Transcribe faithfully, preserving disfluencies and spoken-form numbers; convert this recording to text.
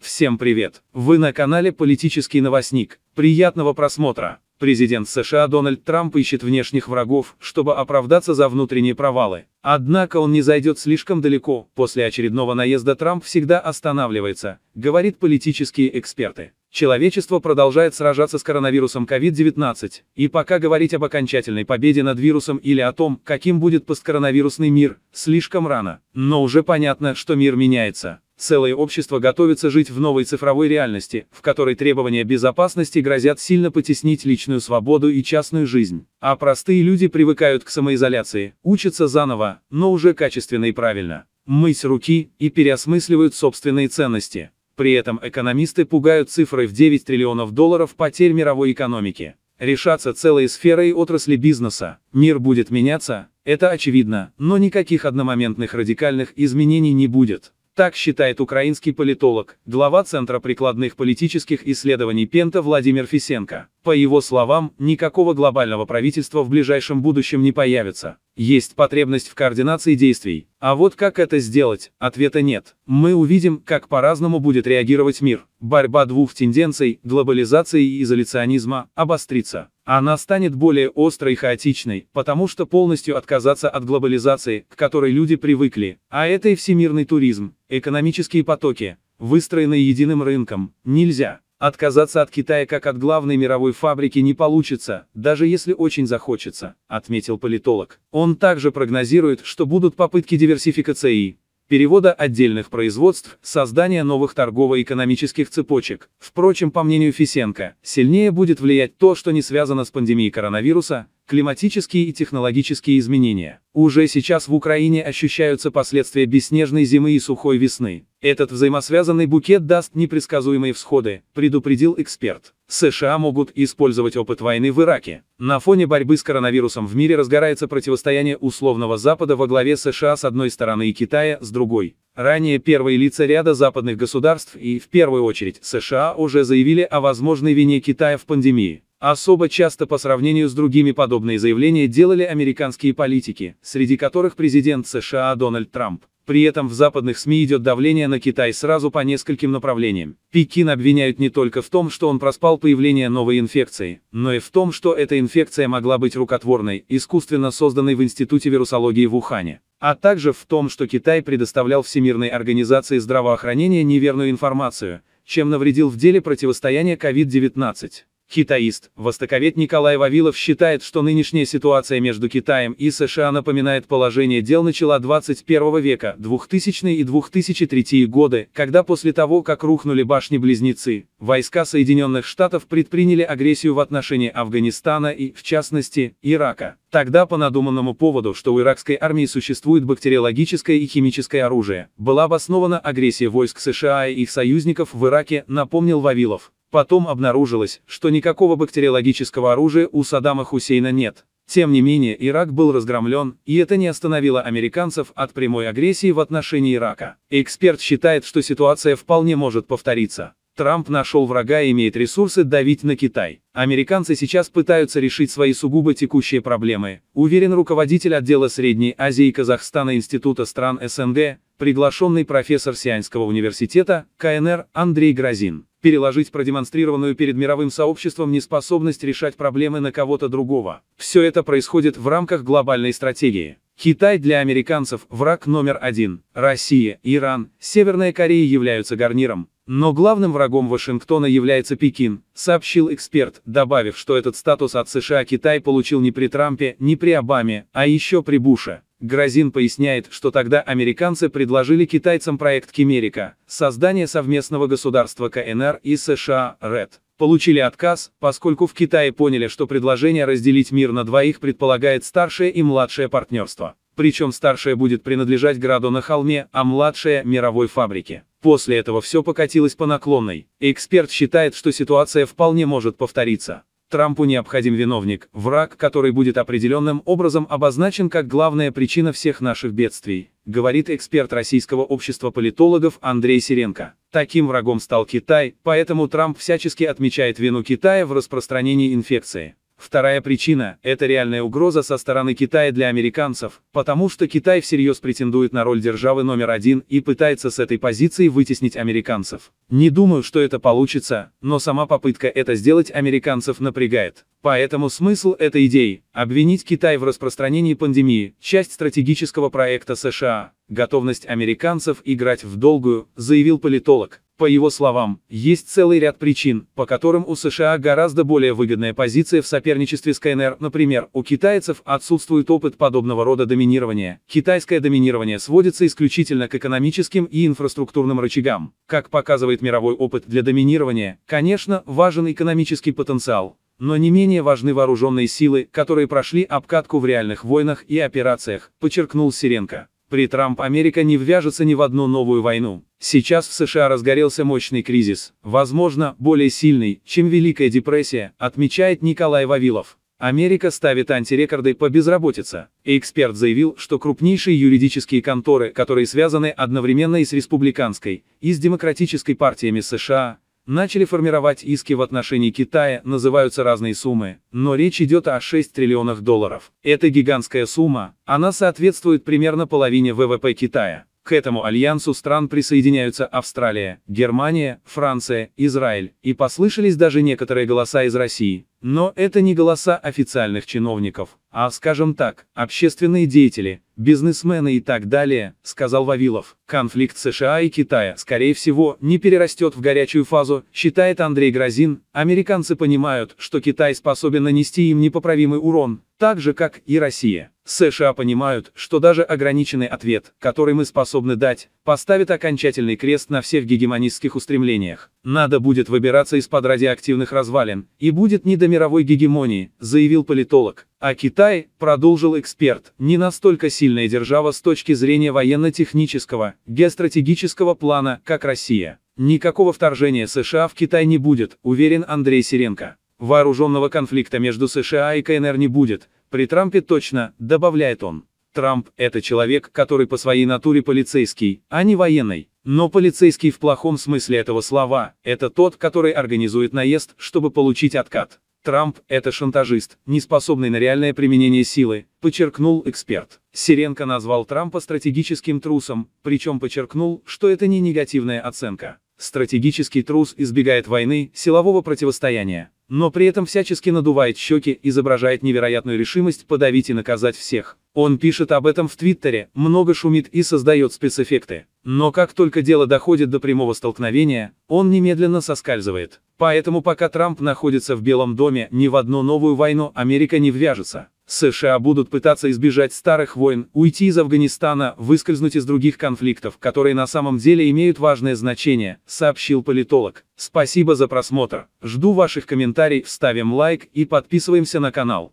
Всем привет! Вы на канале «Политический новостник». Приятного просмотра! Президент США Дональд Трамп ищет внешних врагов, чтобы оправдаться за внутренние провалы. Однако он не зайдет слишком далеко, после очередного наезда Трамп всегда останавливается, говорит политические эксперты. Человечество продолжает сражаться с коронавирусом ковид девятнадцать, и пока говорить об окончательной победе над вирусом или о том, каким будет посткоронавирусный мир, слишком рано. Но уже понятно, что мир меняется. Целое общество готовится жить в новой цифровой реальности, в которой требования безопасности грозят сильно потеснить личную свободу и частную жизнь. А простые люди привыкают к самоизоляции, учатся заново, но уже качественно и правильно. Мыть руки и переосмысливают собственные ценности. При этом экономисты пугают цифрой в девять триллионов долларов потерь мировой экономики. Решатся целые сферы и отрасли бизнеса. Мир будет меняться, это очевидно, но никаких одномоментных радикальных изменений не будет. Так считает украинский политолог, глава Центра прикладных политических исследований Пента Владимир Фесенко. По его словам, никакого глобального правительства в ближайшем будущем не появится. Есть потребность в координации действий. А вот как это сделать, ответа нет. Мы увидим, как по-разному будет реагировать мир. Борьба двух тенденций, глобализации и изоляционизма, обострится. Она станет более острой и хаотичной, потому что полностью отказаться от глобализации, к которой люди привыкли, а это и всемирный туризм, экономические потоки, выстроенные единым рынком, нельзя. Отказаться от Китая как от главной мировой фабрики не получится, даже если очень захочется, отметил политолог. Он также прогнозирует, что будут попытки диверсификации, перевода отдельных производств, создания новых торгово-экономических цепочек. Впрочем, по мнению Фесенко, сильнее будет влиять то, что не связано с пандемией коронавируса, климатические и технологические изменения. Уже сейчас в Украине ощущаются последствия бесснежной зимы и сухой весны. Этот взаимосвязанный букет даст непредсказуемые всходы, предупредил эксперт. США могут использовать опыт войны в Ираке. На фоне борьбы с коронавирусом в мире разгорается противостояние условного Запада во главе США с одной стороны и Китая с другой. Ранее первые лица ряда западных государств и, в первую очередь, США уже заявили о возможной вине Китая в пандемии. Особо часто по сравнению с другими подобные заявления делали американские политики, среди которых президент США Дональд Трамп. При этом в западных СМИ идет давление на Китай сразу по нескольким направлениям. Пекин обвиняют не только в том, что он проспал появление новой инфекции, но и в том, что эта инфекция могла быть рукотворной, искусственно созданной в Институте вирусологии в Ухане. А также в том, что Китай предоставлял Всемирной организации здравоохранения неверную информацию, чем навредил в деле противостояния ковид девятнадцать. Китаист, востоковед Николай Вавилов считает, что нынешняя ситуация между Китаем и США напоминает положение дел начала двадцать первого века, двухтысячные и две тысячи третьего годы, когда после того, как рухнули башни-близнецы, войска Соединенных Штатов предприняли агрессию в отношении Афганистана и, в частности, Ирака. Тогда по надуманному поводу, что у иракской армии существует бактериологическое и химическое оружие, была обоснована агрессия войск США и их союзников в Ираке, напомнил Вавилов. Потом обнаружилось, что никакого бактериологического оружия у Саддама Хусейна нет. Тем не менее, Ирак был разгромлен, и это не остановило американцев от прямой агрессии в отношении Ирака. Эксперт считает, что ситуация вполне может повториться. Трамп нашел врага и имеет ресурсы давить на Китай. Американцы сейчас пытаются решить свои сугубо текущие проблемы, уверен руководитель отдела Средней Азии и Казахстана Института стран СНГ, приглашенный профессор Сианского университета, ка эн эр Андрей Грозин. Переложить продемонстрированную перед мировым сообществом неспособность решать проблемы на кого-то другого. Все это происходит в рамках глобальной стратегии. Китай для американцев – враг номер один. Россия, Иран, Северная Корея являются гарниром. Но главным врагом Вашингтона является Пекин, сообщил эксперт, добавив, что этот статус от США Китай получил не при Трампе, не при Обаме, а еще при Буше. Грозин поясняет, что тогда американцы предложили китайцам проект «Кимерика» — создание совместного государства ка эн эр и США, РЭД. Получили отказ, поскольку в Китае поняли, что предложение разделить мир на двоих предполагает старшее и младшее партнерство. Причем старшее будет принадлежать граду на холме, а младшее — мировой фабрике. После этого все покатилось по наклонной. Эксперт считает, что ситуация вполне может повториться. Трампу необходим виновник, враг, который будет определенным образом обозначен как главная причина всех наших бедствий, говорит эксперт Российского общества политологов Андрей Серенко. Таким врагом стал Китай, поэтому Трамп всячески отмечает вину Китая в распространении инфекции. Вторая причина – это реальная угроза со стороны Китая для американцев, потому что Китай всерьез претендует на роль державы номер один и пытается с этой позиции вытеснить американцев. Не думаю, что это получится, но сама попытка это сделать американцев напрягает. Поэтому смысл этой идеи – обвинить Китай в распространении пандемии, часть стратегического проекта США. Готовность американцев играть в долгую, заявил политолог. По его словам, есть целый ряд причин, по которым у США гораздо более выгодная позиция в соперничестве с КНР. Например, у китайцев отсутствует опыт подобного рода доминирования. Китайское доминирование сводится исключительно к экономическим и инфраструктурным рычагам. Как показывает мировой опыт, для доминирования, конечно, важен экономический потенциал. Но не менее важны вооруженные силы, которые прошли обкатку в реальных войнах и операциях, подчеркнул Серенко. При Трамп Америка не ввяжется ни в одну новую войну. Сейчас в США разгорелся мощный кризис, возможно, более сильный, чем Великая депрессия, отмечает Николай Вавилов. Америка ставит антирекорды по безработице. Эксперт заявил, что крупнейшие юридические конторы, которые связаны одновременно и с республиканской, и с демократической партиями США, начали формировать иски в отношении Китая, называются разные суммы, но речь идет о шести триллионах долларов. Это гигантская сумма, она соответствует примерно половине вэ вэ пэ Китая. К этому альянсу стран присоединяются Австралия, Германия, Франция, Израиль, и послышались даже некоторые голоса из России. Но это не голоса официальных чиновников, а, скажем так, общественные деятели, бизнесмены и так далее, сказал Вавилов. Конфликт США и Китая, скорее всего, не перерастет в горячую фазу, считает Андрей Грозин. Американцы понимают, что Китай способен нанести им непоправимый урон, так же, как и Россия. США понимают, что даже ограниченный ответ, который мы способны дать, поставит окончательный крест на всех гегемонистских устремлениях. Надо будет выбираться из-под радиоактивных развалин, и будет не до мировой гегемонии, заявил политолог. А Китай, продолжил эксперт, не настолько сильная держава с точки зрения военно-технического, геостратегического плана, как Россия. Никакого вторжения США в Китай не будет, уверен Андрей Серенко. Вооруженного конфликта между США и ка эн эр не будет, при Трампе точно, добавляет он. Трамп – это человек, который по своей натуре полицейский, а не военный. Но полицейский в плохом смысле этого слова – это тот, который организует наезд, чтобы получить откат. Трамп – это шантажист, не способный на реальное применение силы, подчеркнул эксперт. Серенко назвал Трампа стратегическим трусом, причем подчеркнул, что это не негативная оценка. Стратегический трус избегает войны, силового противостояния, но при этом всячески надувает щеки, изображает невероятную решимость подавить и наказать всех. Он пишет об этом в Твиттере, много шумит и создает спецэффекты. Но как только дело доходит до прямого столкновения, он немедленно соскальзывает. Поэтому пока Трамп находится в Белом доме, ни в одну новую войну Америка не ввяжется. США будут пытаться избежать старых войн, уйти из Афганистана, выскользнуть из других конфликтов, которые на самом деле имеют важное значение, сообщил политолог. Спасибо за просмотр, жду ваших комментариев, ставим лайк и подписываемся на канал.